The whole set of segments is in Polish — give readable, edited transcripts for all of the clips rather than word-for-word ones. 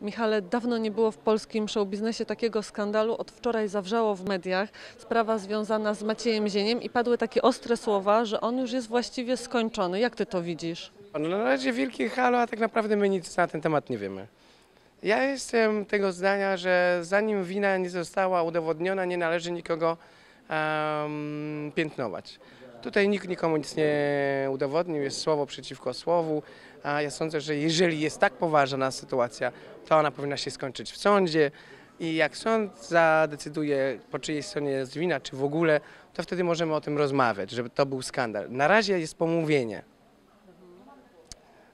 Michale, dawno nie było w polskim showbiznesie takiego skandalu. Od wczoraj zawrzało w mediach sprawa związana z Maciejem Zieniem i padły takie ostre słowa, że on już jest właściwie skończony. Jak ty to widzisz? No, na razie wielkie halo, a tak naprawdę my nic na ten temat nie wiemy. Ja jestem tego zdania, że zanim wina nie została udowodniona, nie należy nikogo piętnować. Tutaj nikt nikomu nic nie udowodnił, jest słowo przeciwko słowu, a ja sądzę, że jeżeli jest tak poważna sytuacja, to ona powinna się skończyć w sądzie i jak sąd zadecyduje, po czyjej stronie jest wina, czy w ogóle, to wtedy możemy o tym rozmawiać, żeby to był skandal. Na razie jest pomówienie.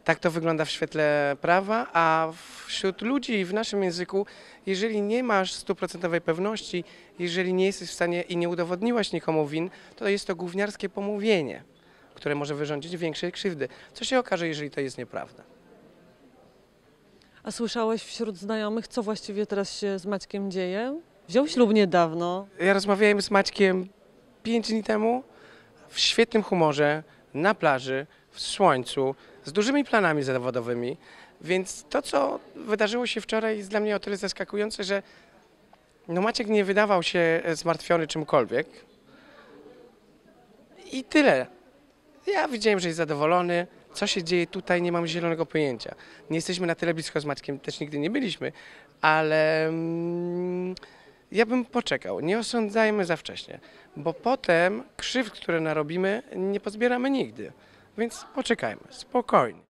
Tak to wygląda w świetle prawa, a wśród ludzi w naszym języku, jeżeli nie masz 100% pewności, jeżeli nie jesteś w stanie i nie udowodniłaś nikomu win, to jest to gówniarskie pomówienie, które może wyrządzić większej krzywdy. Co się okaże, jeżeli to jest nieprawda? A słyszałeś wśród znajomych, co właściwie teraz się z Maćkiem dzieje? Wziął ślub niedawno. Ja rozmawiałem z Maćkiem 5 dni temu w świetnym humorze, na plaży, w słońcu, z dużymi planami zawodowymi, więc to, co wydarzyło się wczoraj, jest dla mnie o tyle zaskakujące, że no Maciek nie wydawał się zmartwiony czymkolwiek i tyle. Ja widziałem, że jest zadowolony, co się dzieje tutaj, nie mam zielonego pojęcia. Nie jesteśmy na tyle blisko z Maćkiem, też nigdy nie byliśmy, ale ja bym poczekał, nie osądzajmy za wcześnie, bo potem krzywd, które narobimy, nie pozbieramy nigdy. Więc poczekajmy, spokojnie.